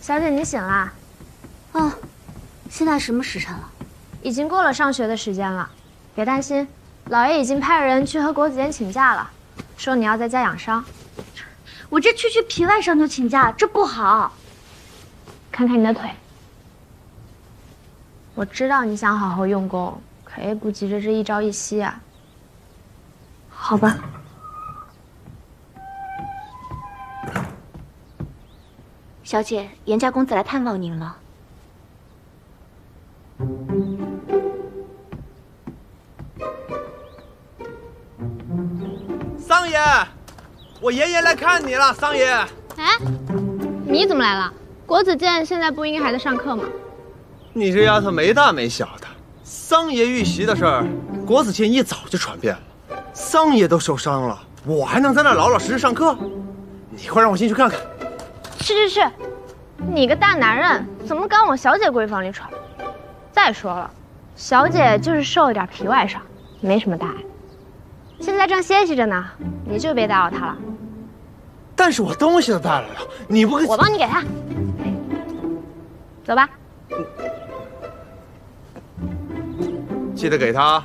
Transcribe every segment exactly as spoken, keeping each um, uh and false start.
小姐，你醒啦？哦，现在什么时辰了？已经过了上学的时间了。别担心，老爷已经派人去和国子监请假了，说你要在家养伤。我这区区皮外伤就请假，这不好。看看你的腿。我知道你想好好用功，可也顾及着这一朝一夕啊。好吧。 小姐，严家公子来探望您了。桑爷，我爷爷来看你了。桑爷，哎，你怎么来了？国子监现在不应该还在上课吗？你这丫头没大没小的。桑爷遇袭的事儿，国子监一早就传遍了。桑爷都受伤了，我还能在那老老实实上课？你快让我进去看看。 去去去！你个大男人怎么敢往小姐闺房里闯？再说了，小姐就是受了点皮外伤，没什么大碍。现在正歇息着呢，你就别打扰她了。但是我东西都带来了，你不……我帮你给她。走吧。记得给她。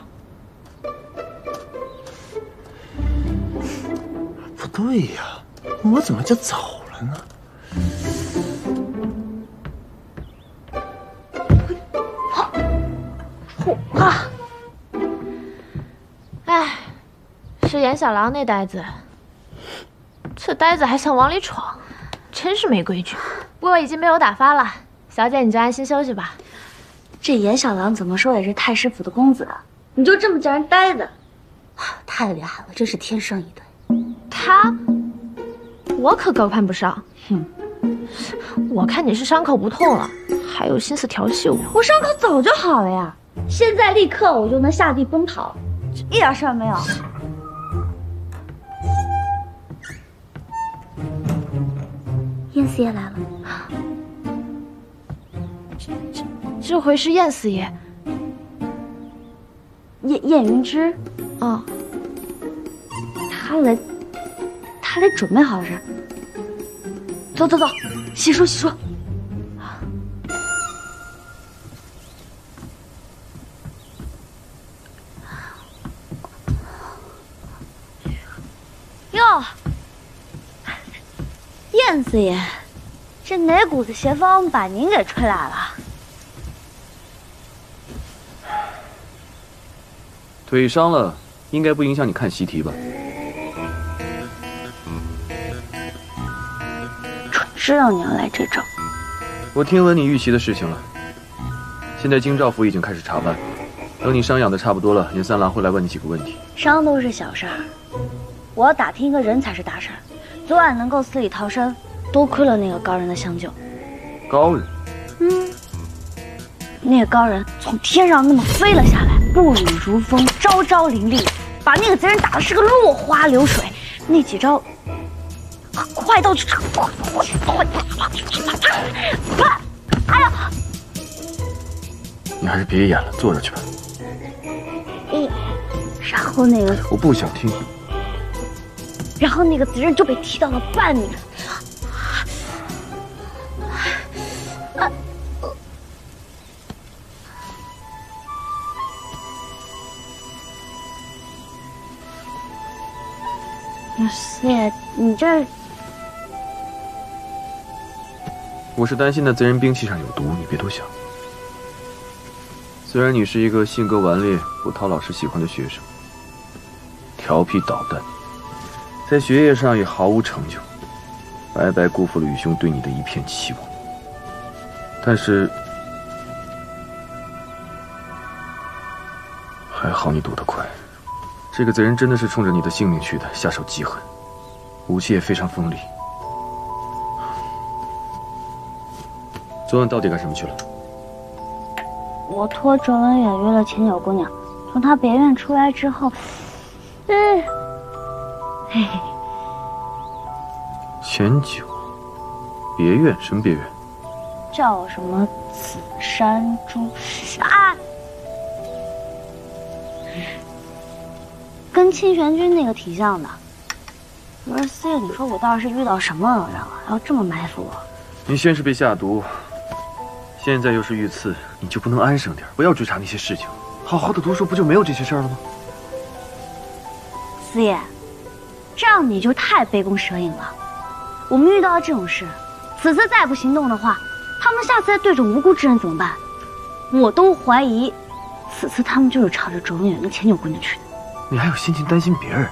不对呀，我怎么就走了呢？ 啊！哎，是严小狼那呆子，这呆子还想往里闯，真是没规矩。不过已经被我打发了，小姐你就安心休息吧。这严小狼怎么说也是太师府的公子，你就这么叫人呆子，太厉害了，真是天生一对。他，我可高攀不上。哼、嗯，我看你是伤口不痛了，还有心思调戏我？我伤口早就好了呀。 现在立刻，我就能下地奔逃，一点事儿没有。燕四爷来了，这这这回是燕四爷，燕燕云芝，哦，他来，他来准备好了。走走走，洗漱洗漱。 哟，燕四爷，这哪股子邪风把您给吹来了？腿伤了，应该不影响你看习题吧？准知道你要来这招。我听闻你遇袭的事情了，现在京兆府已经开始查办，等你伤养的差不多了，严三郎会来问你几个问题。伤都是小事儿。 我要打拼一个人才是大事儿。昨晚能够死里逃生，多亏了那个高人的相救。高人？嗯，那个高人从天上那么飞了下来，步履如风，招招凌厉，把那个贼人打的是个落花流水。那几招，快到这，快快快！哎呀，你还是别演了，坐着去吧。嗯，然后那个……我不想听。 然后那个贼人就被踢到了半米。四爷，你这……我是担心那贼人兵器上有毒，你别多想。虽然你是一个性格顽劣、不讨老师喜欢的学生，调皮捣蛋。 在学业上也毫无成就，白白辜负了雨兄对你的一片期望。但是，还好你躲得快。这个贼人真的是冲着你的性命去的，下手极狠，武器也非常锋利。昨晚到底干什么去了？我托卓文远约了秦九姑娘，从她别院出来之后，嗯。 钱九，别院什么别院？叫什么紫山珠啊？跟清玄君那个挺像的。我说四爷，你说我倒是遇到什么人了，要这么埋伏我？你先是被下毒，现在又是遇刺，你就不能安生点，不要追查那些事情，好好的读书，不就没有这些事儿了吗？思燕，这样你就太杯弓蛇影了。我们遇到了这种事，此次再不行动的话，他们下次再对着无辜之人怎么办？我都怀疑，此次他们就是朝着卓文远跟钱九姑娘去的。你还有心情担心别人？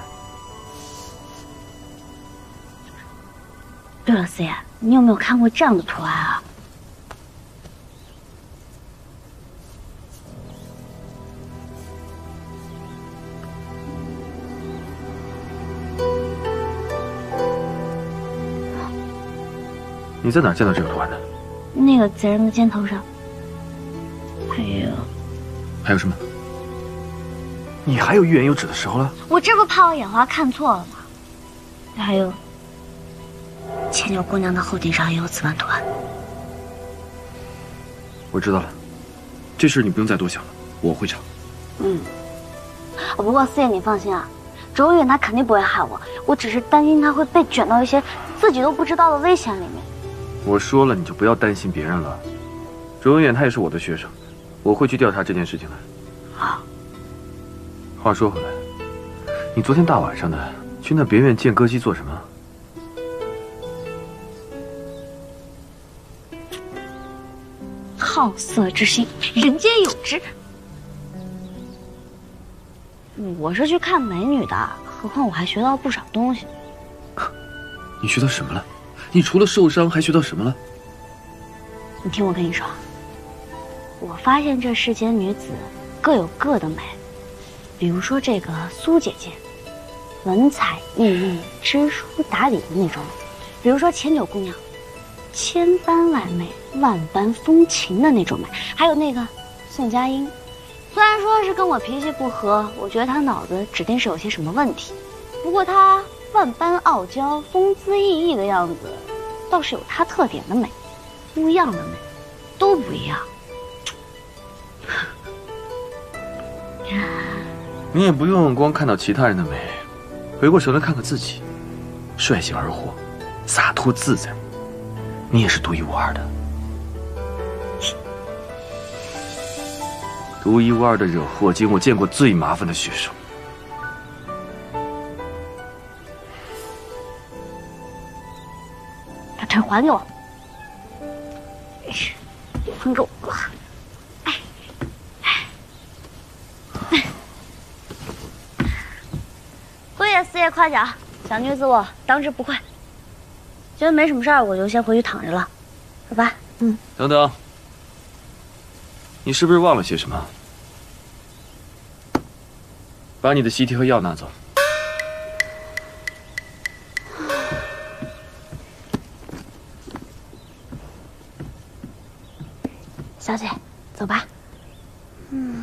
对了，思妍，你有没有看过这样的图案啊？你在哪儿见到这个图案的？那个贼人的肩头上。还有，还有什么？你还有欲言又止的时候了？我这不怕我眼花看错了吗？还有。 牵牛姑娘的后颈上也有此般图案。我知道了，这事你不用再多想了，我会查。嗯，不过四爷你放心啊，卓文远他肯定不会害我，我只是担心他会被卷到一些自己都不知道的危险里面。我说了，你就不要担心别人了。卓文远他也是我的学生，我会去调查这件事情的。好。话说回来，你昨天大晚上的去那别院见歌姬做什么？ 好色之心，人皆有之。我是去看美女的，何况我还学到不少东西。你学到什么了？你除了受伤还学到什么了？你听我跟你说，我发现这世间女子各有各的美，比如说这个苏姐姐，文采奕奕、知书达理的那种；比如说钱九姑娘。 千般万媚，万般风情的那种美，还有那个宋佳音，虽然说是跟我脾气不合，我觉得她脑子指定是有些什么问题。不过她万般傲娇，风姿奕奕的样子，倒是有她特点的美，不一样的美，都不一样。你也不用光看到其他人的美，回过神来看看自己，率性而活，洒脱自在。 你也是独一无二的，独一无二的惹祸精，我见过最麻烦的学生。把钱还给我！还给我！哎哎！辉爷、四爷夸奖，小女子我当之无愧。 觉得没什么事儿，我就先回去躺着了，好吧？嗯。等等，你是不是忘了些什么？把你的习题和药拿走。小姐，走吧。嗯。